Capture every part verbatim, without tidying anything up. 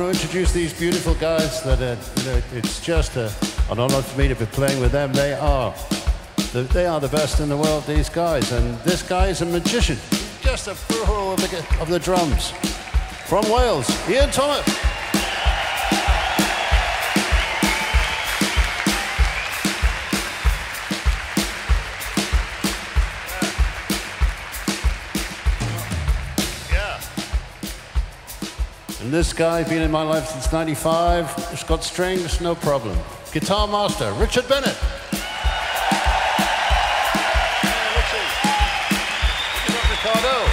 want to introduce these beautiful guys that are, you know, it's just a, an honor for me to be playing with them. They are, the, they are the best in the world, these guys. And this guy is a magician, just a pro of the, of the drums. From Wales, Ian Thomas. And this guy, been in my life since ninety-five, has got strings, no problem. Guitar master, Richard Bennett. Hey, Richard. Give up Ricardo.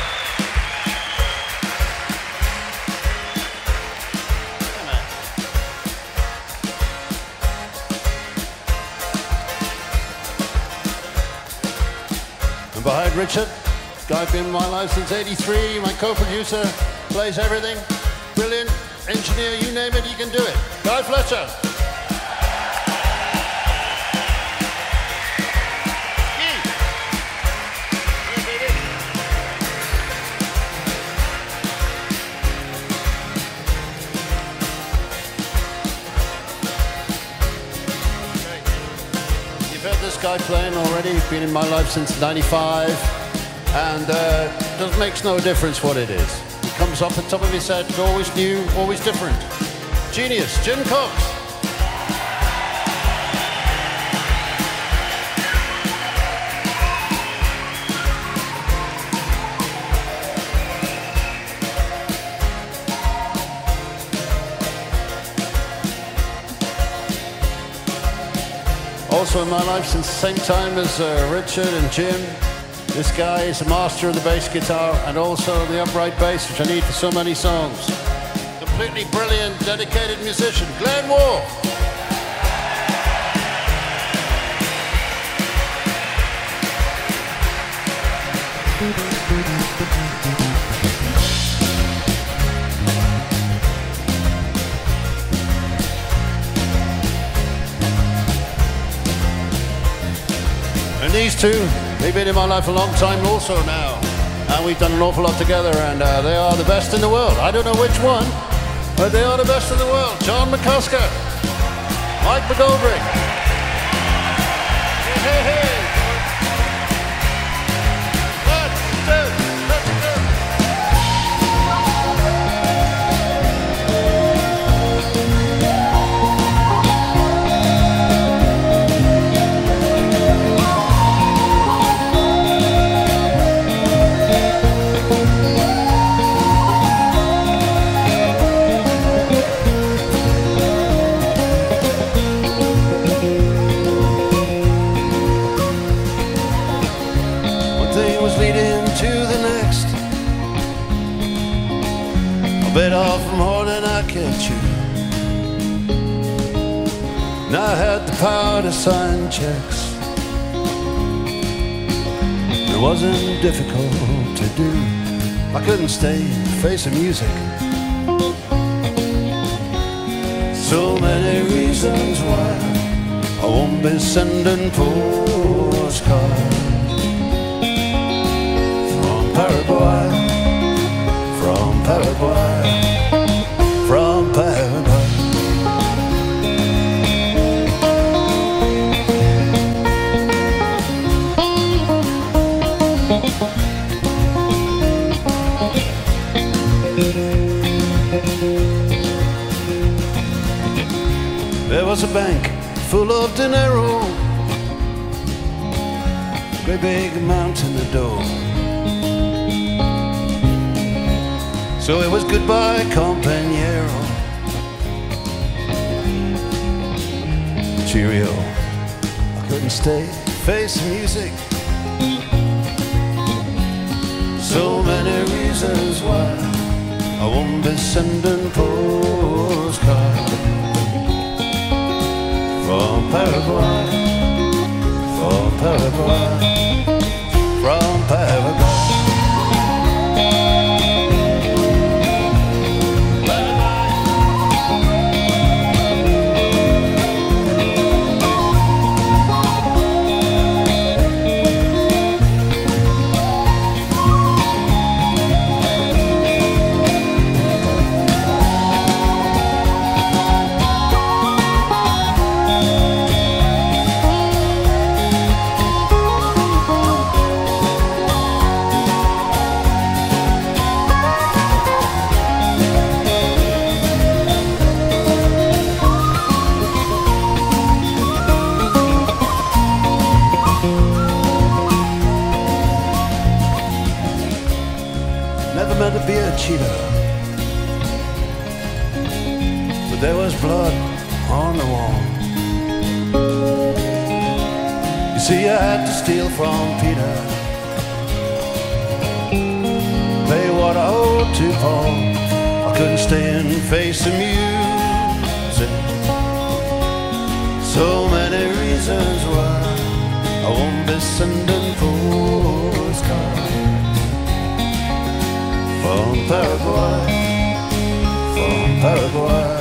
Hey, man. And behind Richard, this guy, been in my life since eighty-three, my co-producer, plays everything. Brilliant engineer, you name it, he can do it. Guy Fletcher. You've heard this guy playing already. He's been in my life since ninety-five, and uh, it makes no difference what it is. Comes off the top of his head, always new, always different. Genius, Jim Cox. Also in my life since the same time as uh, Richard and Jim. This guy is a master of the bass guitar and also the upright bass, which I need for so many songs. Completely brilliant, dedicated musician, Glenn Moore. And these two, they've been in my life a long time also now, and we've done an awful lot together, and uh, they are the best in the world. I don't know which one, but they are the best in the world. John McCusker, Mike McGoldrick. Hey, hey, hey. Let's do it. Bit off more than I can chew. And I had the power to sign checks. It wasn't difficult to do. I couldn't stay in the face of music. So many reasons why I won't be sending postcards from Paraguay. From Paraguay, from Paraguay. There was a bank full of dinero, a great big amount in the door. So it was goodbye, compañero. Cheerio. I couldn't stay, face music. So many reasons why I won't be sending postcards from Paraguay, from Paraguay, from Paraguay. cheetah, but there was blood on the wall. You see, I had to steal from Peter, pay what I owed to Paul. I couldn't stand facing music, so many reasons why I won't be sending postcards from Paraguay, from Paraguay.